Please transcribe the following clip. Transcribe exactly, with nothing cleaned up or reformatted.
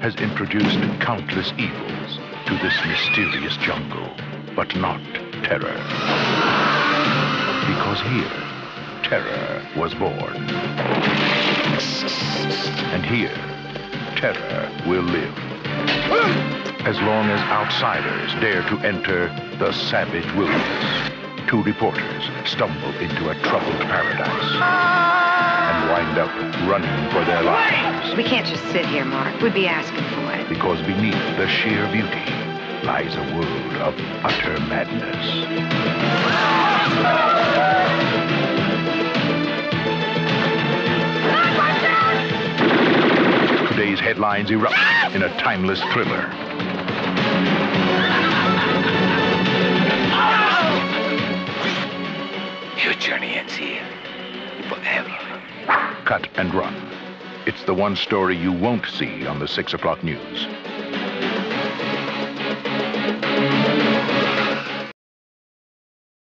has introduced countless evils to this mysterious jungle, but not terror. Because here, terror was born. And here, terror will live. As long as outsiders dare to enter the savage wilderness, two reporters stumble into a troubled paradise and wind up running for their lives. We can't just sit here, Mark. We'd be asking for it. Because beneath the sheer beauty lies a world of utter madness. Today's headlines erupt in a timeless thriller. Your journey ends here, forever. Cut and Run. It's the one story you won't see on the six o'clock news.